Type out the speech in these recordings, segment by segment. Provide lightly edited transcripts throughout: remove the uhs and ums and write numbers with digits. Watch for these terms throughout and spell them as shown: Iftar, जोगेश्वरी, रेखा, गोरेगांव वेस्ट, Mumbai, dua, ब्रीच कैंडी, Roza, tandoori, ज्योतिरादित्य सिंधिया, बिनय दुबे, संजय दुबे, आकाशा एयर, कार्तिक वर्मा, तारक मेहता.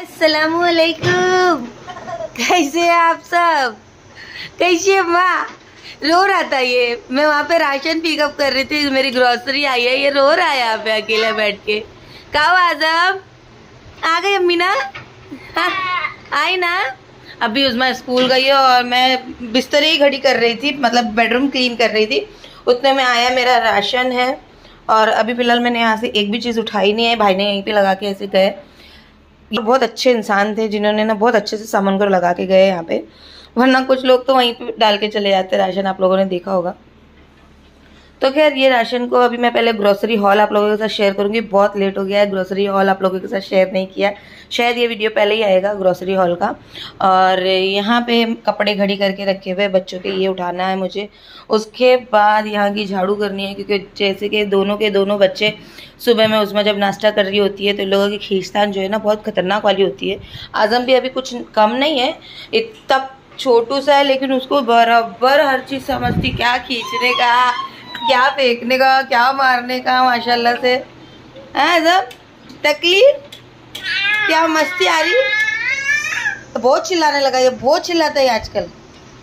अस्सलामुअलैकुम, कैसे हैं आप सब? कैसी है माँ? रो रहा था ये। मैं वहाँ पे राशन पिकअप कर रही थी, मेरी ग्रोसरी आई है, ये रो रहा है यहाँ पे अकेला बैठ के। कहो आजम आ गई अम्मी ना? हाँ आई ना। अभी उसमें स्कूल गई है और मैं बिस्तर ही घड़ी कर रही थी, मतलब बेडरूम क्लीन कर रही थी। उतने में आया मेरा राशन है और अभी फ़िलहाल मैंने यहाँ से एक भी चीज़ उठाई नहीं है। भाई ने यहीं पर लगा के ऐसे गए। ये बहुत अच्छे इंसान थे जिन्होंने ना बहुत अच्छे से सामान को लगा के गए यहाँ पे, वरना कुछ लोग तो वहीं पे डाल के चले जाते राशन, आप लोगों ने देखा होगा। तो खैर ये राशन को अभी मैं पहले ग्रोसरी हॉल आप लोगों के साथ शेयर करूँगी। बहुत लेट हो गया है, ग्रोसरी हॉल आप लोगों के साथ शेयर नहीं किया। शायद ये वीडियो पहले ही आएगा ग्रोसरी हॉल का। और यहाँ पे कपड़े घड़ी करके रखे हुए बच्चों के, ये उठाना है मुझे। उसके बाद यहाँ की झाड़ू करनी है, क्योंकि जैसे कि दोनों बच्चे सुबह में उसमें जब नाश्ता कर रही होती है तो लोगों की खींचतान जो है ना बहुत खतरनाक वाली होती है। आजम भी अभी कुछ कम नहीं है, इतना छोटू सा है लेकिन उसको बराबर हर चीज़ समझती, क्या खींचने का, क्या फेंकने का, क्या मारने का, माशाल्लाह से। हाँ सब तकलीफ, क्या मस्ती आ रही। तो बहुत चिल्लाने लगा ये, बहुत चिल्लाता है आजकल।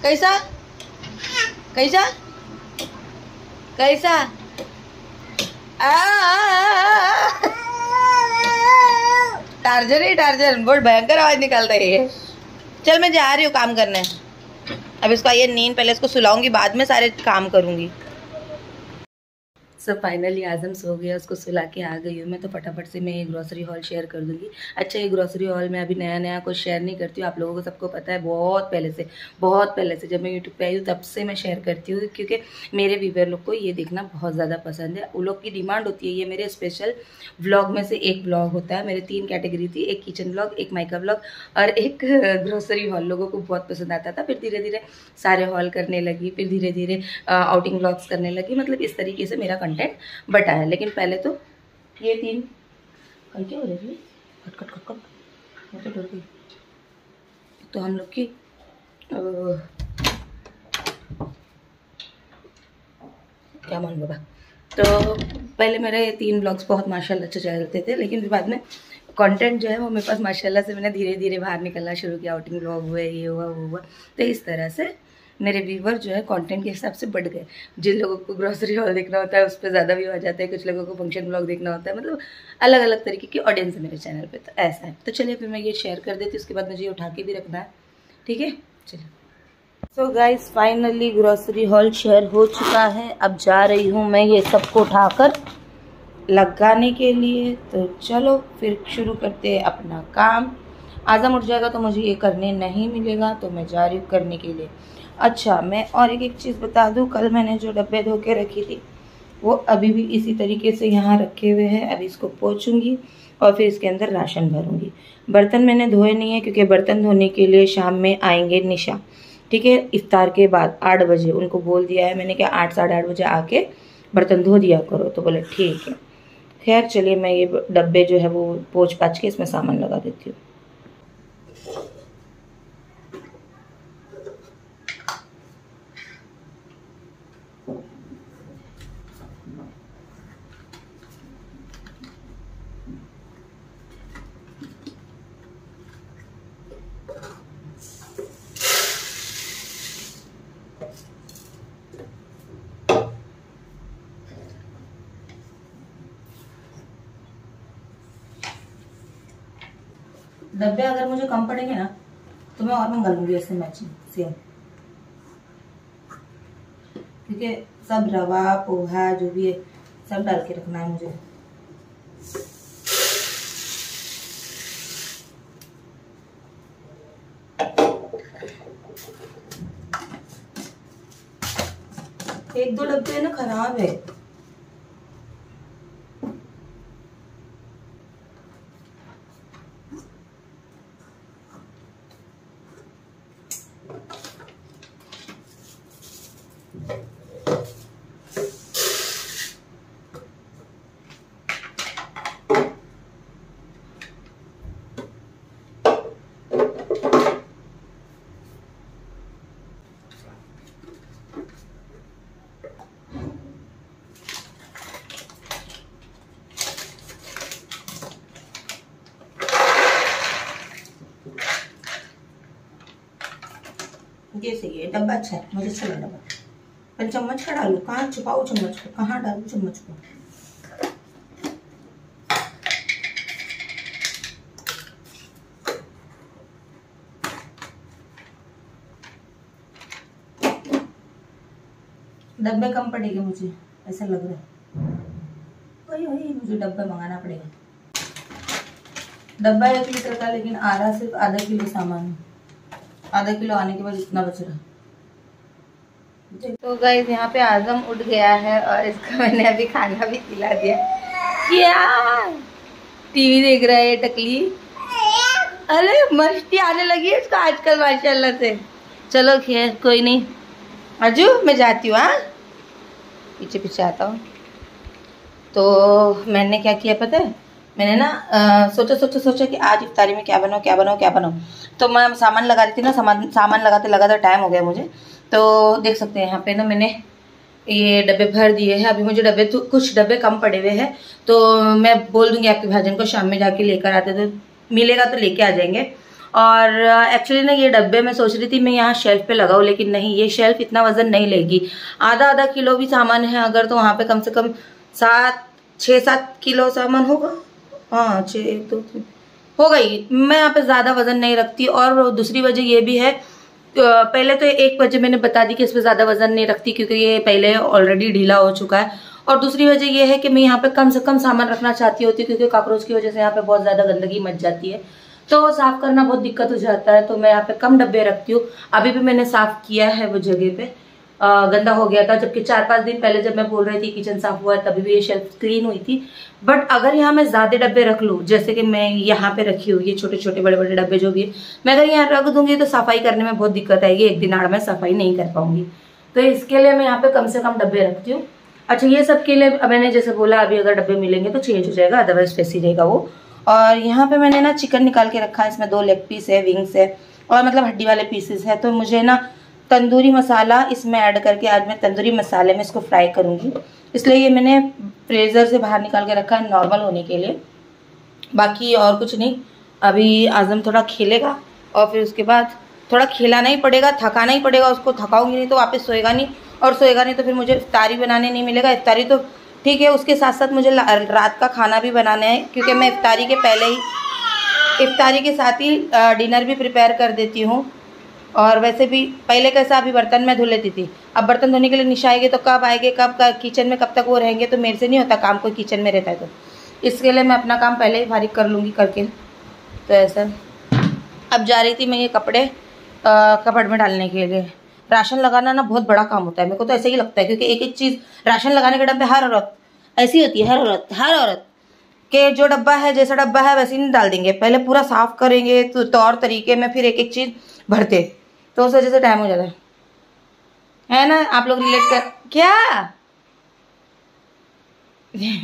कैसा कैसा कैसा टार्जर ही टार्जर, बहुत भयंकर आवाज़ निकालता है ये। चल मैं जा रही हूँ, काम करना है। अब इसको ये नींद, पहले इसको सुलाऊंगी, बाद में सारे काम करूँगी। सो फाइनली आजम सो गया, उसको सुला के आ गई हूँ मैं। तो फटाफट से मैं ये ग्रोसरी हॉल शेयर कर दूँगी। अच्छा ये ग्रोसरी हॉल मैं अभी नया कुछ शेयर नहीं करती हूँ, आप लोगों को सबको पता है। बहुत पहले से जब मैं यूट्यूब पे आई हूँ तब से मैं शेयर करती हूँ, क्योंकि मेरे व्यूअर लोग को ये देखना बहुत ज़्यादा पसंद है, उन लोग की डिमांड होती है। ये मेरे स्पेशल व्लॉग में से एक व्लॉग होता है। मेरे 3 कैटेगरी थी, एक किचन व्लॉग, एक मेकअप व्लॉग और एक ग्रोसरी हॉल। लोगों को बहुत पसंद आता था। फिर धीरे धीरे सारे हॉल करने लगी, फिर धीरे धीरे आउटिंग व्लॉग्स करने लगी। मतलब इस तरीके से मेरा कंटेंट बटा है। लेकिन पहले तो ये 3 क्या हो रही है, कट कट कट कट, मुझे डर गई। तो हम लोग की क्या मान बाबा, तो पहले मेरे ये 3 ब्लॉग्स बहुत माशाल्लाह अच्छे चलते थे। लेकिन फिर बाद में कंटेंट जो है वो मेरे पास माशाल्लाह से मैंने धीरे धीरे बाहर निकलना शुरू किया। आउटिंग ब्लॉग हुए, ये हुआ वो हुआ, तो इस तरह से मेरे व्यूवर जो है कंटेंट के हिसाब से बढ़ गए। जिन लोगों को ग्रोसरी हॉल देखना होता है उस पर ज़्यादा व्यू आ जाता है, कुछ लोगों को फंक्शन ब्लॉग देखना होता है, मतलब अलग अलग तरीके की ऑडियंस है मेरे चैनल पे। तो ऐसा है, तो चलिए फिर मैं ये शेयर कर देती हूँ, उसके बाद मुझे ये उठा के भी रखना है, ठीक है। चलिए so guys finally grocery haul share हो चुका है। अब जा रही हूँ मैं ये सबको उठा कर लगाने के लिए। तो चलो फिर शुरू करते हैं अपना काम। आजम उठ जाएगा तो मुझे ये करने नहीं मिलेगा, तो मैं जा रही हूँ करने के लिए। अच्छा मैं और एक चीज़ बता दूँ, कल मैंने जो डब्बे धो के रखी थी वो अभी भी इसी तरीके से यहाँ रखे हुए हैं। अभी इसको पोंछूंगी और फिर इसके अंदर राशन भरूंगी। बर्तन मैंने धोए नहीं है, क्योंकि बर्तन धोने के लिए शाम में आएंगे निशा, ठीक है, इफ्तार के बाद 8 बजे। उनको बोल दिया है मैंने कि 8 साढ़े 8 बजे आके बर्तन धो दिया करो, तो बोले ठीक है। खैर चलिए मैं ये डब्बे जो है वो पोंछ पाछ के इसमें सामान लगा देती हूँ। डब्बे अगर मुझे कम पड़ेंगे ना तो मैं और मंगा लूंगी ऐसे मैचिंग सेम, ठीक है। सब रवा पोहा जो भी है सब डाल के रखना है मुझे। एक दो डब्बे है ना खराब है, ये सही है, डब्बा अच्छा है, मुझे अच्छा लगा डब्बा। पर चम्मच का डालू, कहाँ छुपाऊ चम्मच को, कहाँ डालू चम्मच को। डब्बे कम पड़ेंगे मुझे ऐसा लग रहा है। वही वही मुझे डब्बा मंगाना पड़ेगा। डब्बा 1 लीटर का, लेकिन आ रहा सिर्फ आधा किलो सामान। आधा किलो आने के बाद इतना बच रहा है। तो गाइस यहाँ पे आजम उठ गया है और इसका मैंने अभी खाना भी खिला दिया। क्या टीवी देख रहा है टकली? अरे मस्ती आने लगी है इसको आजकल माशाल्लाह से। चलो खैर कोई नहीं, आजू मैं जाती हूँ, हाँ पीछे पीछे आता हूँ। तो मैंने क्या किया पता है, मैंने ना सोचा कि आज इफ्तारी में क्या बनाऊँ। तो मैं सामान लगा रही थी ना, सामान लगाते टाइम हो गया मुझे। तो देख सकते हैं यहाँ पे ना मैंने ये डब्बे भर दिए हैं। अभी मुझे डब्बे कुछ डब्बे कम पड़े हुए हैं, तो मैं बोल दूंगी आपके भाईजान को शाम में जाके लेकर आते, तो मिलेगा तो लेके आ जाएंगे। और एक्चुअली ना ये डब्बे मैं सोच रही थी मैं यहाँ शेल्फ पे लगाऊँ, लेकिन नहीं, ये शेल्फ इतना वजन नहीं लेगी। आधा किलो भी सामान है अगर, तो वहाँ पे कम से कम 7 किलो सामान होगा। हाँ 6 1 2 3 हो गई। मैं यहाँ पे ज़्यादा वज़न नहीं रखती, और दूसरी वजह ये भी है, पहले तो एक वजह मैंने बता दी कि इस पर ज़्यादा वज़न नहीं रखती क्योंकि ये पहले ऑलरेडी ढीला हो चुका है। और दूसरी वजह ये है कि मैं यहाँ पे कम से कम सामान रखना चाहती होती क्योंकि कॉकरोच की वजह से यहाँ पे बहुत ज़्यादा गंदगी मच जाती है, तो साफ़ करना बहुत दिक्कत हो जाता है। तो मैं यहाँ पे कम डब्बे रखती हूँ। अभी भी मैंने साफ़ किया है, वो जगह पे गंदा हो गया था, जबकि 4-5 दिन पहले जब मैं बोल रही थी किचन साफ़ हुआ है तभी भी ये शेल्फ क्लीन हुई थी। बट अगर यहाँ मैं ज़्यादा डब्बे रख लूँ, जैसे कि मैं यहाँ पे रखी हुई ये छोटे छोटे बड़े बड़े डब्बे जो भी है, मैं अगर यहाँ रख दूँगी तो सफाई करने में बहुत दिक्कत आएगी, एक दिन आड़ में सफाई नहीं कर पाऊँगी। तो इसके लिए मैं यहाँ पर कम से कम डब्बे रखती हूँ। अच्छा ये सब के लिए मैंने जैसे बोला अभी अगर डब्बे मिलेंगे तो चेंज हो जाएगा, अदरवाइज वैसे ही रहेगा वो। और यहाँ पे मैंने ना चिकन निकाल के रखा है, इसमें 2 लेग पीस है, विंग्स है, और मतलब हड्डी वाले पीसेस है। तो मुझे ना तंदूरी मसाला इसमें ऐड करके आज मैं तंदूरी मसाले में इसको फ्राई करूँगी, इसलिए ये मैंने फ्रीज़र से बाहर निकाल के रखा है नॉर्मल होने के लिए। बाकी और कुछ नहीं, अभी आजम थोड़ा खेलेगा और फिर उसके बाद थोड़ा खेलाना ही पड़ेगा, थकाना ही पड़ेगा उसको। थकाऊंगी नहीं तो वापस सोएगा नहीं, और सोएगा नहीं तो फिर मुझे इफ्तारी बनाने नहीं मिलेगा। इफ्तारी तो ठीक है, उसके साथ साथ मुझे रात का खाना भी बनाना है क्योंकि मैं इफ्तारी के साथ ही डिनर भी प्रिपेयर कर देती हूँ। और वैसे भी पहले कैसा अभी बर्तन मैं धो लेती थी, अब बर्तन धोने के लिए निशा आएगी तो कब आएगी, कब किचन में कब तक वो रहेंगे, तो मेरे से नहीं होता काम, कोई किचन में रहता है। तो इसके लिए मैं अपना काम पहले ही फारिग कर लूँगी करके। तो ऐसा अब जा रही थी मैं ये कपड़े कपड़ में डालने के लिए। राशन लगाना ना बहुत बड़ा काम होता है, मेरे को तो ऐसे ही लगता है क्योंकि एक एक चीज़ राशन लगाने के डब्बे हर औरत ऐसी होती है, हर औरत के जो डब्बा है जैसा डब्बा है वैसे ही नहीं डाल देंगे, पहले पूरा साफ़ करेंगे तो तौर तरीके में फिर एक एक चीज़ भरते, तो उस वजह से टाइम हो जाता है ना। आप लोग रिलेट कर क्या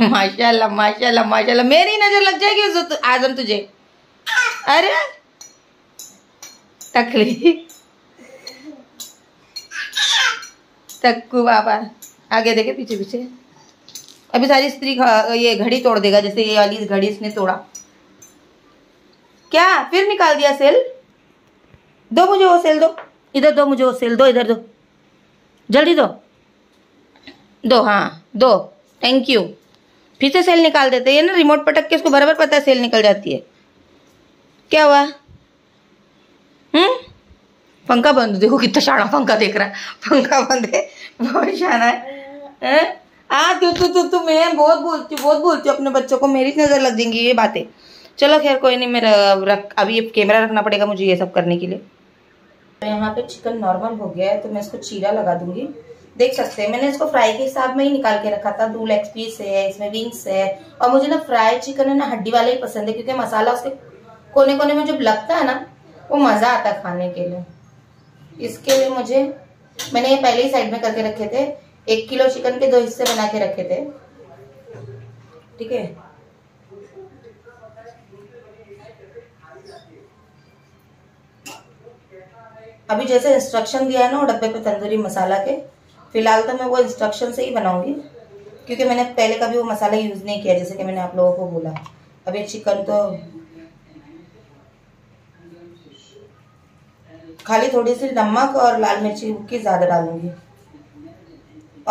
माशाल्लाह माशाल्लाह माशाल्लाह, मेरी नज़र लग जाएगी आजम तुझे। अरे तकली टक्कू बाबा आगे देखे पीछे पीछे, अभी सारी स्त्री ये घड़ी तोड़ देगा, जैसे ये वाली घड़ी इसने तोड़ा। क्या फिर निकाल दिया सेल? दो मुझे वो सेल, दो इधर, दो मुझे वो सेल, दो इधर, दो जल्दी दो दो, हाँ दो, थैंक यू। फिर से सेल निकाल देते हैं ना, रिमोट पटक के इसको बराबर पता है सेल निकल जाती है। क्या हुआ? पंखा बंद, देखो कितना शाना पंखा देख रहा है, पंखा बंद है, बहुत शाना है। हाँ तू मैं बहुत बोलती हूँ अपने बच्चों को, मेरी नज़र लग जाएंगी ये बातें। चलो खैर कोई नहीं, मेरा अभी कैमरा रखना पड़ेगा मुझे ये सब करने के लिए। यहाँ पे चिकन नॉर्मल हो गया है तो मैं इसको चीरा लगा दूंगी। देख सकते हैं मैंने इसको फ्राई के हिसाब में ही निकाल के रखा था, 2 लेग पीस है, इसमें विंग्स है, और मुझे ना फ्राई चिकन है ना हड्डी वाला ही पसंद है क्योंकि मसाला उसके कोने कोने में जब लगता है ना वो मज़ा आता है खाने के लिए। इसके लिए मुझे मैंने ये पहले ही साइड में करके रखे थे, 1 किलो चिकन के 2 हिस्से बना के रखे थे, ठीक है। अभी जैसे इंस्ट्रक्शन दिया है ना वो डब्बे पे तंदूरी मसाला के, फिलहाल तो मैं वो इंस्ट्रक्शन से ही बनाऊंगी क्योंकि मैंने पहले कभी वो मसाला यूज नहीं किया जैसे कि मैंने आप लोगों को बोला। अभी चिकन तो खाली थोड़ी सी नमक और लाल मिर्ची की ज़्यादा डालूंगी।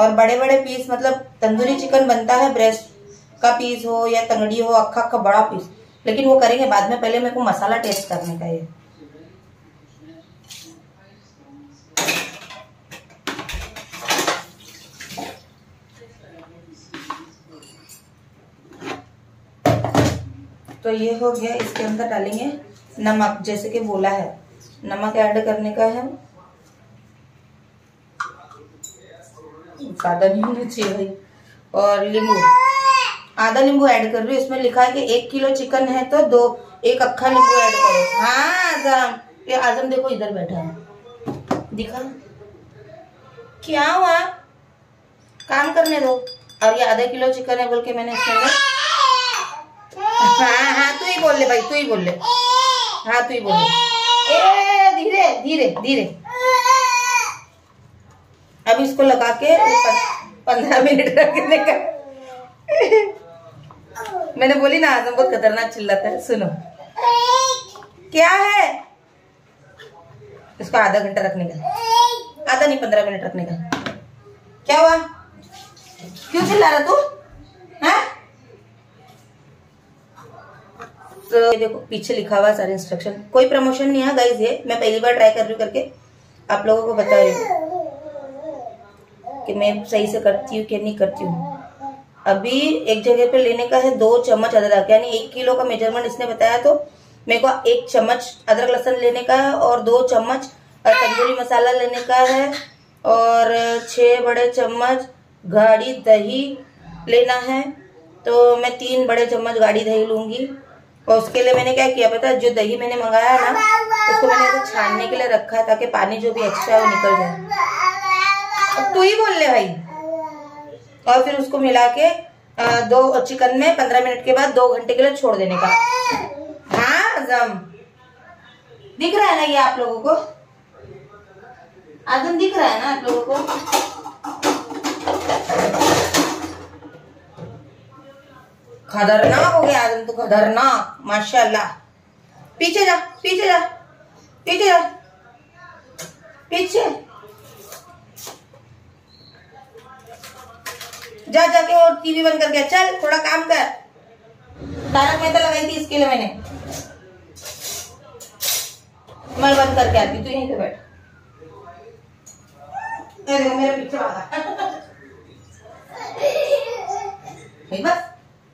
और बड़े बड़े पीस, मतलब तंदूरी चिकन बनता है ब्रेस्ट का पीस हो या तंगड़ी हो, अक्खा अक्खा बड़ा पीस, लेकिन वो करेंगे बाद में, पहले मेरे को मसाला टेस्ट करने का है। तो ये हो गया। इसके अंदर डालेंगे नमक, जैसे कि बोला है नमक ऐड करने का है, ज़्यादा नहीं होना चाहिए भाई। और नींबू, आधा नींबू ऐड कर रही हूँ। इसमें लिखा है कि 1 किलो चिकन है तो 1 अक्खा नींबू ऐड करो। हाँ आजम, ये आजम देखो इधर बैठा है, दिखा क्या हुआ, काम करने दो। और ये आधा किलो चिकन है बोल के मैंने इसके अंदर, हाँ हाँ तू ही बोल ले भाई, तू ही बोल ले, हाँ तू ही बोल ले, धीरे धीरे धीरे। अब इसको लगा के 15 मिनट रखने का। मैंने बोली ना आजम बहुत खतरनाक चिल्लाता है। सुनो क्या है, इसको आधा घंटा रखने का, आधा नहीं 15 मिनट रखने का। क्या हुआ, क्यों चिल्ला रहा तू? तो देखो पीछे लिखा हुआ सारे इंस्ट्रक्शन, कोई प्रमोशन नहीं है गाइस, ये मैं पहली बार ट्राई कर रही हूँ करके आप लोगों को बता रही हूँ कि मैं सही से करती हूँ कि नहीं करती हूँ। अभी एक जगह पे लेने का है 2 चम्मच अदरक, यानी 1 किलो का मेजरमेंट इसने बताया, तो मेरे को 1 चम्मच अदरक लहसुन लेने का है और 2 चम्मच तंदूरी मसाला लेने का है और 6 बड़े चम्मच गाढ़ी दही लेना है। तो मैं 3 बड़े चम्मच गाढ़ी दही लूँगी। और उसके लिए मैंने क्या किया पता है, जो दही मैंने मंगाया ना उसको मैंने ऐसे छानने के लिए रखा है ताकि पानी जो भी एक्स्ट्रा है वो निकल जाए। अब तू ही बोल ले भाई। और फिर उसको मिला के दो चिकन में 15 मिनट के बाद 2 घंटे के लिए छोड़ देने का। हाँ आजम दिख रहा है ना ये आप लोगों को, आजम दिख रहा है ना आप लोगों को? खतरनाक हो गया आजम, तो खतरनाक माशाल्लाह। पीछे जा, पीछे जा, पीछे जा, पीछे जा, जाके और टीवी बंद कर गया, चल थोड़ा काम कर। तारक मेहता लगाई थी इसके लिए मैंने, मैं बंद करके आती, तू यहीं पे बैठ। मेरा पीछे भागा, बस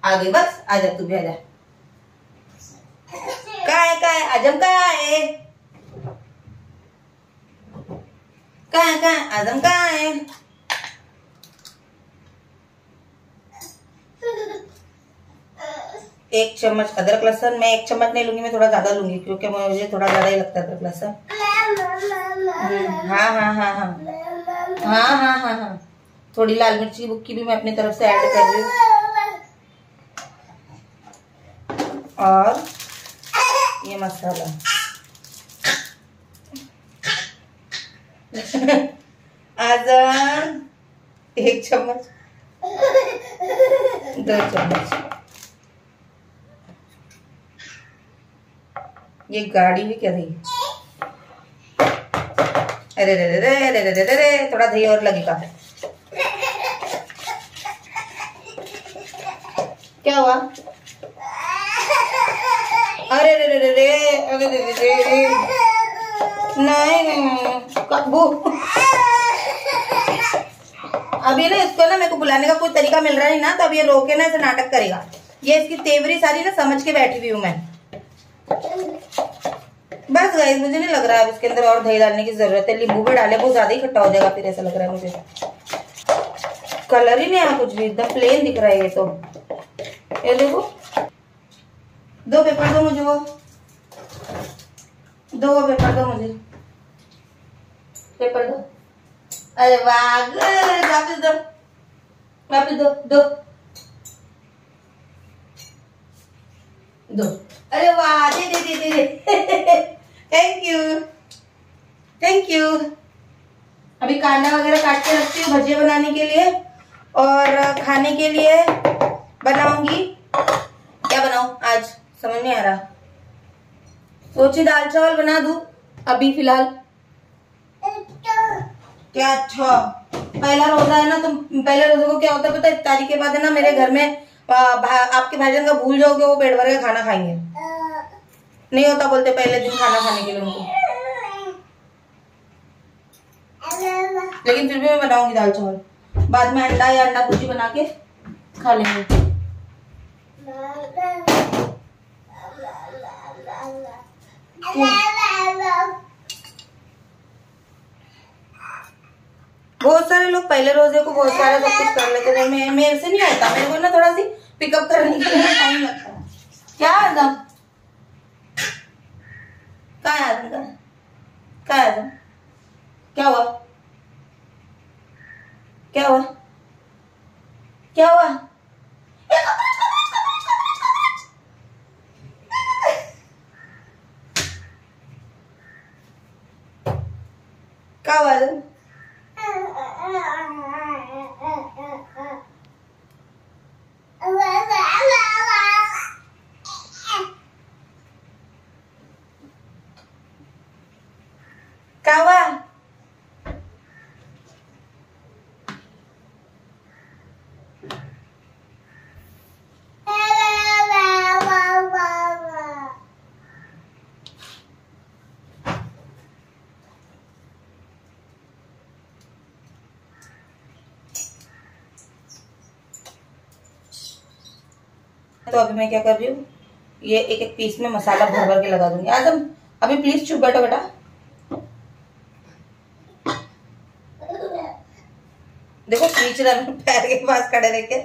आ गई, बस आ जा, तू भी आ जा। काय आजम, काय काय काय आजम, काय एक चम्मच अदरक लहसुन, मैं 1 चम्मच नहीं लूंगी, मैं थोड़ा ज्यादा लूंगी क्योंकि मुझे थोड़ा ज्यादा ही लगता है अदरक लहसुन। हाँ हाँ हाँ हाँ हाँ हाँ हाँ हाँ। थोड़ी लाल मिर्ची बुक्की भी मैं अपनी तरफ से ऐड कर रही हूँ। और ये मसाला आजम 1 चम्मच 2 चम्मच। ये गाढ़ी भी क्या दही, अरे रे रे रे रे रे रे रे, थोड़ा दही और लगेगा। क्या हुआ, अरे रे रे रे रे, अरे रे रे रे रे, नहीं कब्बू। अभी ना इसको ना मेरे को बुलाने का कोई तरीका मिल रहा है ना, तो अब ये रोके ना ऐसे नाटक करेगा। ये इसकी तेवरी सारी ना समझ के बैठी हुई हूँ मैं। बस गाइस मुझे नहीं लग रहा है अब इसके अंदर और दही डालने की जरूरत है। नींबू भी डाले, बहुत ज्यादा ही खट्टा हो जाएगा फिर, ऐसा लग रहा है मुझे। कलर ही नहीं आया कुछ भी, एकदम प्लेन दिख रहा है ये तो। ये देखो 2 पेपर दो मुझे, वो 2 पेपर दो मुझे, पेपर दो। अरे वाह, वापस दो, वापस दो, दो दो, अरे वाह, दे दे दे दे, थैंक यू थैंक यू। अभी कांदा वगैरह काट के रखती हूँ भजिया बनाने के लिए और खाने के लिए बनाऊंगी। क्या बनाऊं आज समझ नहीं आ रहा, सोची दाल चावल बना दूं अभी फिलहाल क्या? अच्छा, पहला रोजा है ना, तो पहले रोजे को क्या होता है पता है? इफ्तारी के बाद है ना मेरे घर में आपके भाईजान का भूल जाओगे, वो पेट भर के खाना खाएंगे। नहीं होता बोलते पहले दिन खाना खाने के लिए उनको, लेकिन फिर भी मैं बनाऊंगी दाल चावल, बाद में अंडा या अंडा भुर्जी बना के खा लेंगे। बहुत सारे लोग पहले रोजे को बहुत सारा सब कुछ कर लेते हैं, मेरे से नहीं आता, मेरे को ना थोड़ा सी पिकअप करने के लिए टाइम लगता है। क्या आदम का क्या हुआ? क्या हुआ? क्या हुआ? क्या हुआ? तो अभी मैं क्या कर रही हूँ, ये एक एक पीस में मसाला भर भर के लगा दूंगी। आजम अभी प्लीज चुप बैठो बेटा, देखो खींच रहा है पैर के पास खड़े रह के।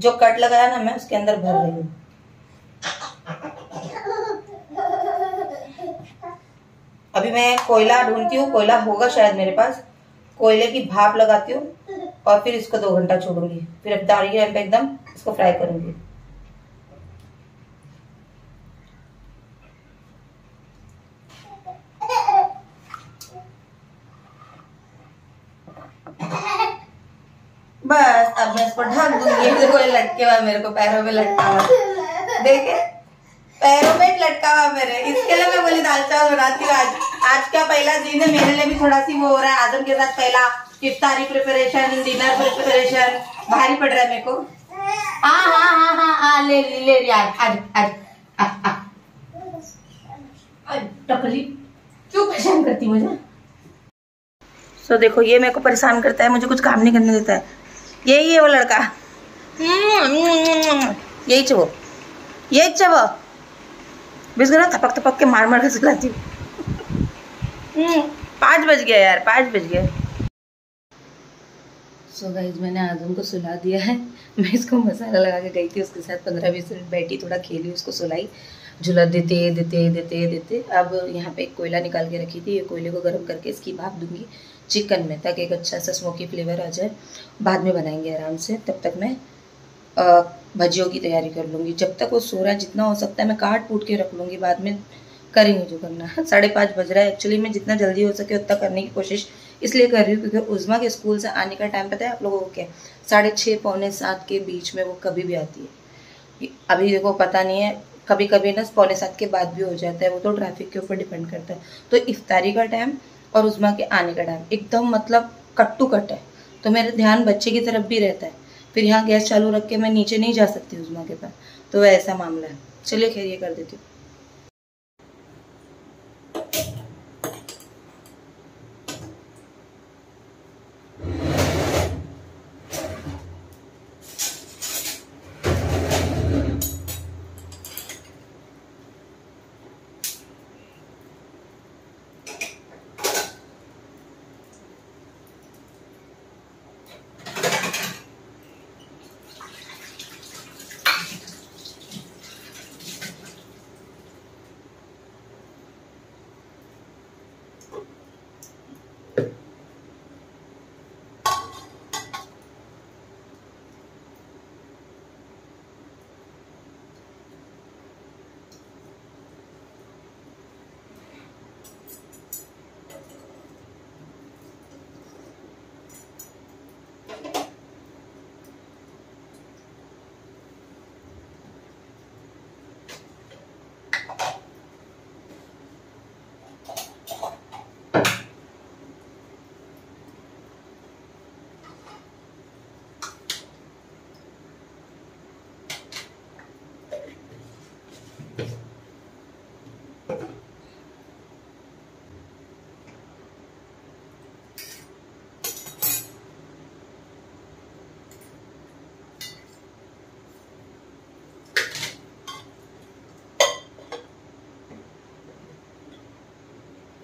जो कट लगाया ना मैं उसके अंदर भर रही हूँ। अभी मैं कोयला ढूंढती हूँ, कोयला होगा शायद मेरे पास, कोयले की भाप लगाती हूँ और फिर इसको 2 घंटा छोड़ूंगी, फिर इफ्तार के टाइम पे एकदम इसको फ्राई करूंगी। बस अब मैं इसको ढक दूंगी। देखो ये लटके हुआ मेरे को, पैरों में लटका हुआ, देखे पैरों में लटका हुआ मेरे। इसके लिए मैं बोली दाल चावल बनाती हूँ। आज का पहला दिन है, मेरे लिए भी थोड़ा सी वो हो रहा है, आजम के साथ पहला इफ्तारी प्रिपरेशन, डिनर प्रिपरेशन, भारी पड़ रहा है मेरे को। हाँ हाँ हाँ हाँ ले टकली क्यों परेशान करती मुझे? सो देखो ये मेरे को परेशान करता है, मुझे कुछ काम नहीं करने देता है। यही है वो लड़का, यही चबो, यही चबो, बिस गया थपक थपक के मार मार के सुलाती हूँ। 5 बज गया यार, 5 बज गया। सो गाइस मैंने आजम को सुला दिया है। मैं इसको मसाला लगा के गई थी, उसके साथ 15-20 मिनट बैठी, थोड़ा खेली, उसको सुलाई, झुला देते। अब यहाँ पे एक कोयला निकाल के रखी थी, ये कोयले को गर्म करके इसकी भाप दूंगी चिकन में, ताकि एक अच्छा सा स्मोकी फ्लेवर आ जाए। बाद में बनाएंगे आराम से, तब तक मैं भजियों की तैयारी कर लूँगी। जब तक वो सो रहा है जितना हो सकता है मैं काट कूट के रख लूँगी, बाद में करेंगे जो करना है। 5:30 बज रहा है एक्चुअली, मैं जितना जल्दी हो सके उतना करने की कोशिश इसलिए कर रही हूँ क्योंकि उज़मा के स्कूल से आने का टाइम पता है आप लोगों को क्या? 6:30-6:45 के बीच में वो कभी भी आती है। अभी देखो पता नहीं है, कभी कभी ना 6:45 के बाद भी हो जाता है, वो तो ट्रैफिक के ऊपर डिपेंड करता है। तो इफ्तारी का टाइम और उज़मा के आने का टाइम एकदम मतलब कट टू कट है, तो मेरा ध्यान बच्चे की तरफ भी रहता है। फिर यहाँ गैस चालू रख के मैं नीचे नहीं जा सकती उज़मा के पास, तो ऐसा मामला है। चलिए खैर ये कर देती हूँ।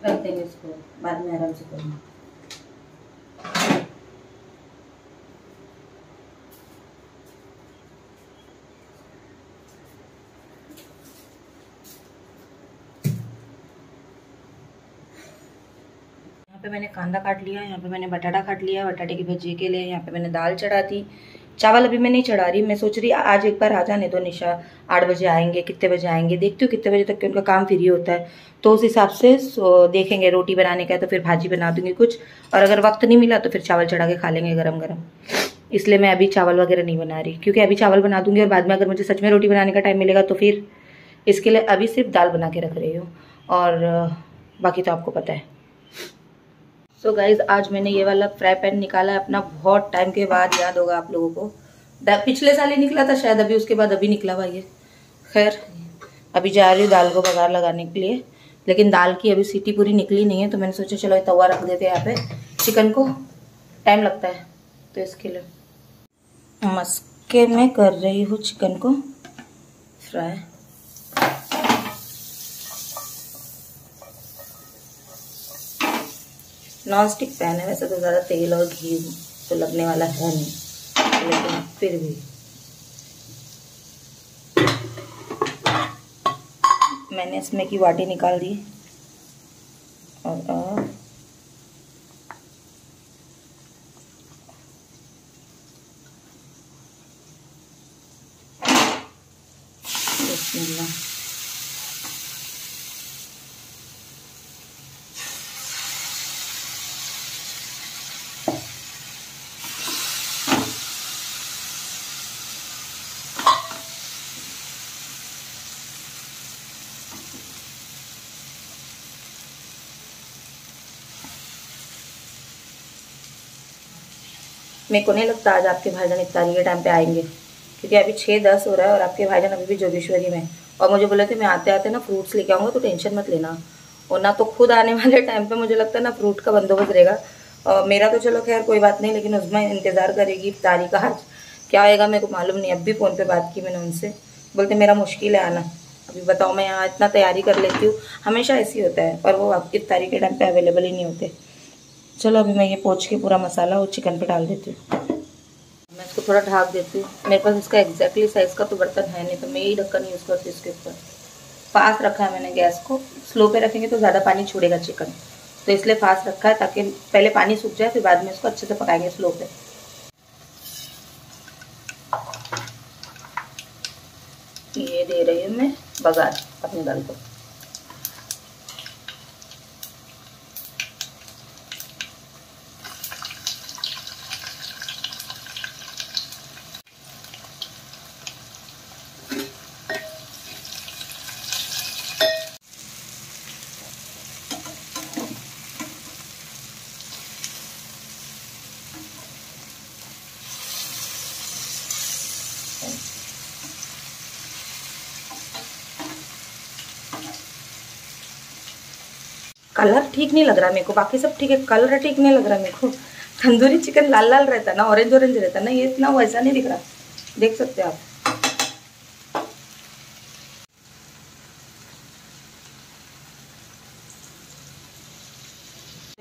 कर देंगे इसको, बाद में आराम से करेंगे। यहाँ पे मैंने कांदा काट लिया, यहाँ पे मैंने बटाटा काट लिया बटाटे की भुर्जी के लिए। यहाँ पे मैंने दाल चढ़ा दी, चावल अभी मैं नहीं चढ़ा रही। मैं सोच रही आज एक बार आ जाने दो, निशा 8 बजे आएंगे, कितने बजे आएंगे देखती हूँ, कितने बजे तक के उनका काम फ्री होता है तो उस हिसाब से देखेंगे। रोटी बनाने का है तो फिर भाजी बना दूंगी कुछ, और अगर वक्त नहीं मिला तो फिर चावल चढ़ा के खा लेंगे गरम गरम। इसलिए मैं अभी चावल वगैरह नहीं बना रही, क्योंकि अभी चावल बना दूंगी और बाद में अगर मुझे सच में रोटी बनाने का टाइम मिलेगा तो फिर इसके लिए अभी सिर्फ दाल बना के रख रही हूँ, और बाकी तो आपको पता है। सो गाइज, आज मैंने ये वाला फ्राई पैन निकाला है अपना, बहुत टाइम के बाद, याद होगा आप लोगों को, पिछले साल ही निकला था शायद, अभी उसके बाद अभी निकला भाई ये। खैर अभी जा रही हूँ दाल को बघार लगाने के लिए, लेकिन दाल की अभी सीटी पूरी निकली नहीं है तो मैंने सोचा चलो तवा रख देते हैं यहाँ पे, चिकन को टाइम लगता है तो इसके लिए। मस्के में कर रही हूँ चिकन को फ्राई। नॉन स्टिक पैन है वैसे तो, ज़्यादा तेल और घी तो लगने वाला है नहीं, लेकिन फिर भी मैंने इसमें की वाटी निकाल दी। और अब मेरे को नहीं लगता आज आपके भाईजान इफ्तारी के टाइम पे आएंगे, क्योंकि अभी 6:10 हो रहा है और आपके भाईजान अभी भी जोगेश्वरी में, और मुझे बोले थे मैं आते आते ना फ्रूट्स लेके आऊँगा तो टेंशन मत लेना, और ना तो खुद आने वाले टाइम पे मुझे लगता है ना फ्रूट का बंदोबस्त रहेगा। और मेरा तो चलो खैर कोई बात नहीं, लेकिन उसमें इंतज़ार करेगी इफ्तारी का, आज क्या आएगा मेरे को मालूम नहीं। अब भी फ़ोन पर बात की मैंने उनसे, बोलते मेरा मुश्किल है आना। अभी बताओ, मैं यहाँ इतना तैयारी कर लेती हूँ, हमेशा ऐसी होता है, और वो आपकी इफ्तारी के टाइम पर अवेलेबल ही नहीं होते। चलो अभी मैं ये पोंछ के पूरा मसाला वो चिकन पे डाल देती हूँ। मैं इसको थोड़ा ढक देती हूँ, मेरे पास इसका एग्जैक्टली साइज़ का तो बर्तन है नहीं तो मैं यही ढक्कन यूज़ करती हूँ। इसके ऊपर फास्ट रखा है मैंने गैस को, स्लो पे रखेंगे तो ज़्यादा पानी छोड़ेगा चिकन, तो इसलिए फास्ट रखा है ताकि पहले पानी सूख जाए, फिर बाद में इसको अच्छे से पकाएंगे स्लो पे। ये दे रही हूँ मैं बघार अपनी दाल को। कलर ठीक नहीं लग रहा मेरे को, बाकी सब ठीक है, कलर ठीक नहीं लग रहा मेरे को। तंदूरी चिकन लाल लाल रहता ना, ऑरेंज ऑरेंज रहता ना, ये इतना वैसा नहीं दिख रहा, देख सकते हो आप।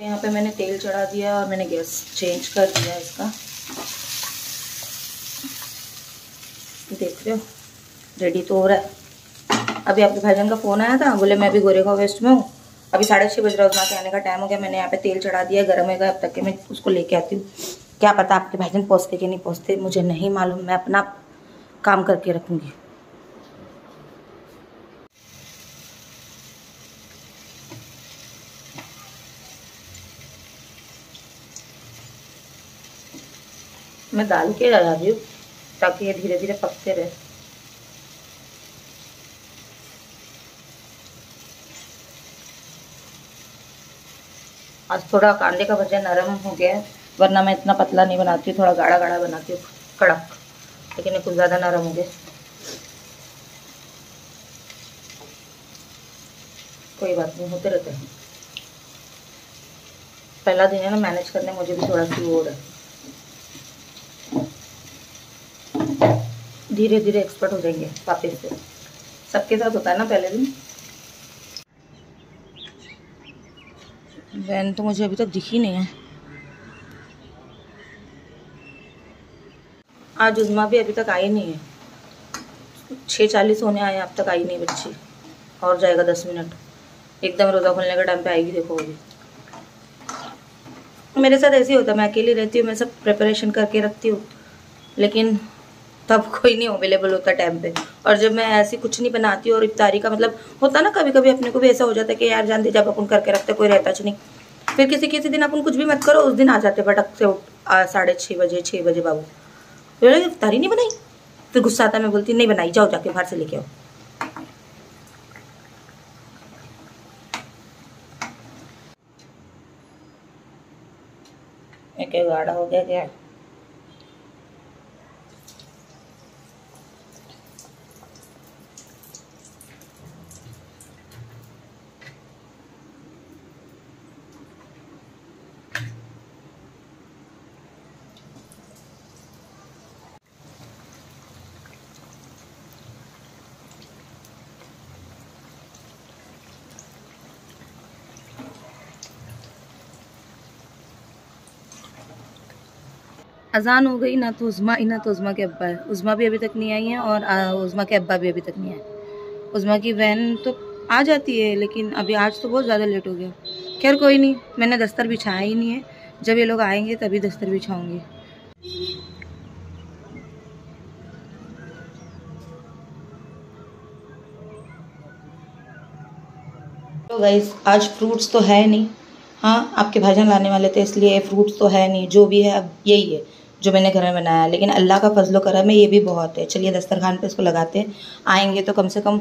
यहाँ पे मैंने तेल चढ़ा दिया और मैंने गैस चेंज कर दिया इसका, देख रहे हो रेडी तो हो रहा है। अभी आपके भाईजान का फ़ोन आया था, बोले मैं अभी गोरेगांव वेस्ट में हूँ, अभी 6:30 बज रहा है, उसमें आने का टाइम हो गया। मैंने यहाँ पे तेल चढ़ा दिया, गर्म होगा अब तक के मैं उसको लेके आती हूँ। क्या पता आपके भाईजान पहुँचते कि नहीं पहुँचते, मुझे नहीं मालूम, मैं अपना काम करके रखूँगी। मैं दाल के लगा रही हूँ ताकि ये धीरे धीरे पकते रहे। आज थोड़ा कांदे का भजा नरम हो गया है, वरना मैं इतना पतला नहीं बनाती हूँ, थोड़ा गाढ़ा गाढ़ा बनाती हूँ कड़क, लेकिन ये कुछ ज़्यादा नरम हो गया, कोई बात नहीं, होते रहते हैं। पहला दिन है ना, मैनेज करने मुझे भी थोड़ा सी वो है, धीरे धीरे एक्सपर्ट हो जाएंगे वापस से, सबके साथ होता है ना पहले दिन। वैन तो मुझे अभी तक दिखी नहीं है। आज उजमा भी अभी तक आई नहीं है, 6:40 होने आए, अब तक आई नहीं बच्ची। और जाएगा 10 मिनट, एकदम रोज़ा खोलने के टाइम पे आएगी। देखो अभी मेरे साथ ऐसे ही होता है, मैं अकेली रहती हूँ, मैं सब प्रिपरेशन करके रखती हूँ, लेकिन तब कोई नहीं अवेलेबल होता टाइम पे। और जब मैं ऐसी कुछ नहीं बनाती और इफ्तारी का मतलब होता ना, कभी कभी अपने को भी ऐसा हो जाता है कि यार जानते जब अपन करके रखते कोई रहता नहीं, फिर किसी किसी दिन अपन कुछ भी मत करो, उस दिन आ जाते भटक से उठ 6:30 बजे बाबू बोले इफ्तारी नहीं बनाई, फिर गुस्सा आता, मैं बोलती नहीं बनाई, जाओ जाके बाहर से लेके आओ। एक गाढ़ा हो गया क्या? अजान हो गई ना तो उज़मा ना तो उज़मा के अब्बा है। उज़मा भी अभी तक नहीं आई है और उज़मा के अब्बा भी अभी तक नहीं आए। उज़मा की बहन तो आ जाती है, लेकिन अभी आज तो बहुत ज़्यादा लेट हो गया। खैर कोई नहीं, मैंने दस्तर बिछाया ही नहीं है, जब ये लोग आएंगे तभी दस्तर बिछाऊँगी। तो गाइस आज फ्रूट्स तो है नहीं, हाँ आपके भाईजान लाने वाले थे इसलिए फ्रूट्स तो है नहीं, जो भी है अब यही है जो मैंने घर में बनाया, लेकिन अल्लाह का फजलो करम है ये भी बहुत है। चलिए दस्तरखान पे इसको लगाते हैं, आएंगे तो कम से कम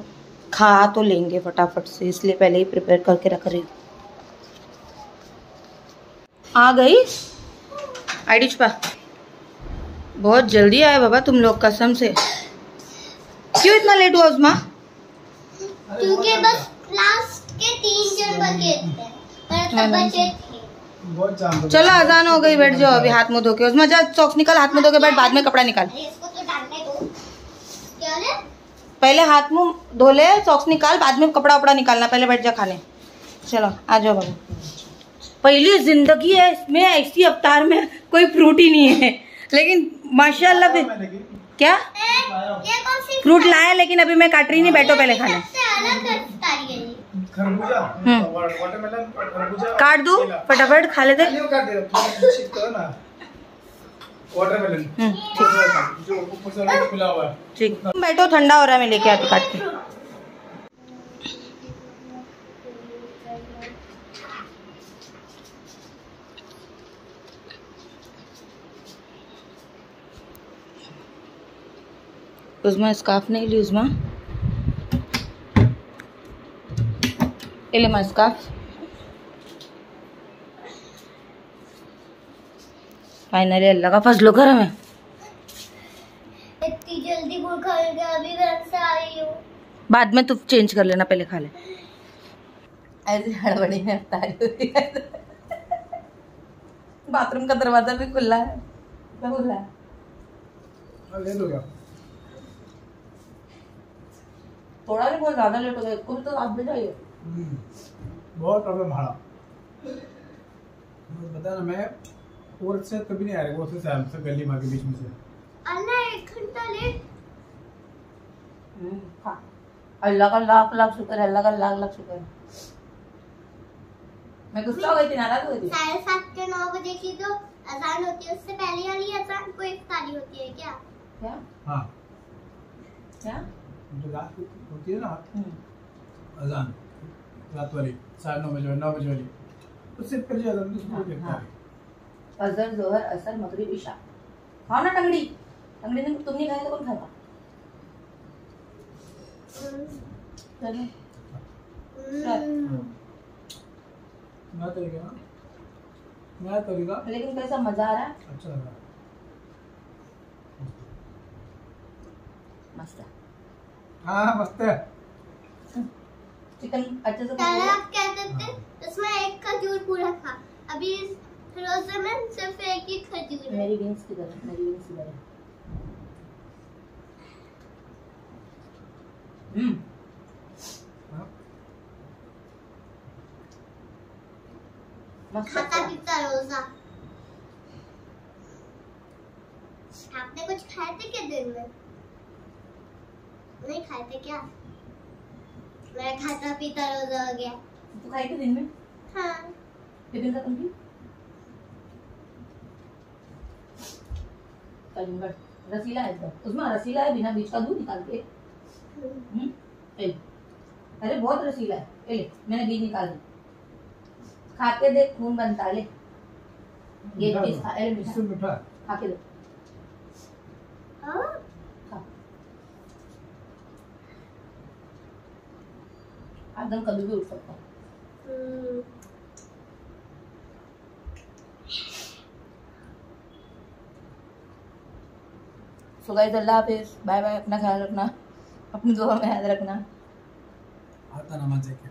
खा तो लेंगे फटाफट से, इसलिए पहले ही प्रिपेयर करके रख रही। आ गई आईडी छुपा, बहुत जल्दी आया बाबा तुम लोग कसम से। क्यों इतना लेट हुआ उज़मा? क्योंकि बस लास्ट के 3 जन बचे थे, चलो अजान हो गई बैठ जाओ, अभी हाथ मुंह धो के उसमें जा, सॉक्स निकाल, हाथ मुंह धो के बैठ, बाद में कपड़ा निकाल, पहले हाथ मुंह धो ले, सॉक्स निकाल, बाद में कपड़ा वपड़ा निकालना, पहले बैठ जा खाने। चलो आ जाओ बाबू। पहली जिंदगी है इसमें ऐसी अवतार में कोई फ्रूट ही नहीं है, लेकिन माशाल्लाह क्या फ्रूट लाया, लेकिन अभी मैं काट रही नहीं, बैठो पहले खाने। काट दो फटाफट खा लेते। ठीक बैठो, ठंडा हो रहा है, मैं लेके आती काट के। उज़मा स्कार्फ नहीं ली उज़मा, एलेमा स्कार्फ, फाइनली अल्लाह का फजलो करम है। इतनी जल्दी वो खा गया, अभी वैसे आई हूं, बाद में तुम चेंज कर लेना, पहले खा ले। ऐसी हड़बड़ी में इफ्तारी होती है। बाथरूम का दरवाजा भी खुला है, खुला है ले लो क्या? थोड़ा नहीं, बहुत ज्यादा लेट हो गया, कुछ तो आप भी जाइए। बहुत प्रॉब्लम है बता ना, मैं और से कभी नहीं आ रहा, वो शाम से गली मार के बीच में से अल्लाह 1 घंटा लेट। हां अल्लाह का लाख लाख शुक्र है, अल्लाह का लाख लाख शुक्र। मैं गुस्सा हो गई थी, नाराज हो गई थी। 7:30 के 9 बजे की जो अजान होती है उससे पहले वाली अजान कोई इफ्तारी होती है क्या? क्या? हां क्या जो रात होती है ना अजान रात वाली 9:30 बजे वाली, उससे पहले अदर तो देखता है। अजर जोहर असर मगरिब इशा खाओ ना। टंगड़ी टंगड़ी ने तुम नहीं खाया तो कौन खाएगा? चलो मैं तो गया, मैं तो गया, लेकिन कैसा मजा आ रहा है, अच्छा लग रहा है, मस्त। हां मस्त है। चिकन अच्छे से खाओ, आप क्या करते हैं उसमें एक खजूर पूरा खा, अभी रोज़ा में सिर्फ एक ही खजूर है। मेरी विंग्स की तरह, मेरी विंग्स की तरह। खाता पीता रोजा। आपने कुछ खाए थे क्या दिन में? नहीं खाए थे क्या? मेरा खाता पीता रोजा हो गया। तो खाए थे दिन में? हाँ। टिफिन का तुम भी? कलिंगड़ रसीला है इसका, उसमें रसीला है बिना बीज का दूध निकाल के। अरे बहुत रसीला है, ए ले मैंने बीज निकाल दिया। खा के देख खून बनता ले। ये पीस खा, ए इससे मीठा खा के देख। आदम कभी भी उठ सकता है। So guys, अल्लाह हाफिज, बाय बाय। अपना ख्याल रखना, अपनी दुआ में याद रखना। आता नमाज़ देख के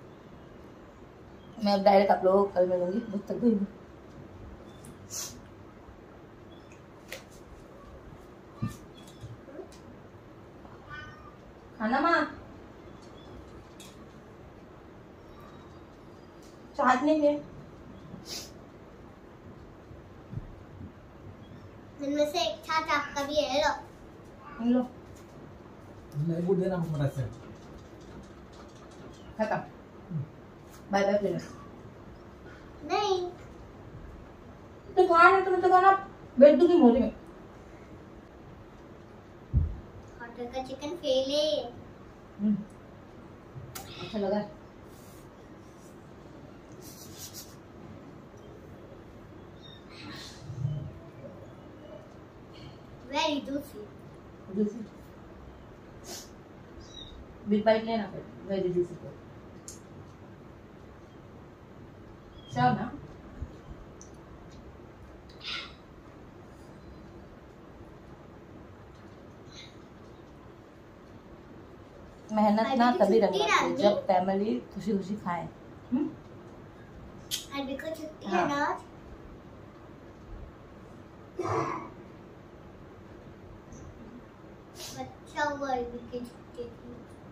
मैं अब डायरेक्ट आप लोगों को कल मिलूंगी। तब तक भी खाना माँ चाटने में इनमें से एक छाछ आपका भी है। लो लो नहीं गुड देना मुझे से खत्म। Bye bye please. नहीं तो खाना तुम तो खाना बेच दूंगी मोरी में। होटल का चिकन फेल है। अच्छा लगा। Very juicy juicy big bite लेना फिर। वेरी जूसी को सब ना मेहनत ना तभी रखना जब फैमिली खुशी खुशी खाए। अभी को छुट्टी है ना। अच्छा हुआ अभी की छुट्टी थी।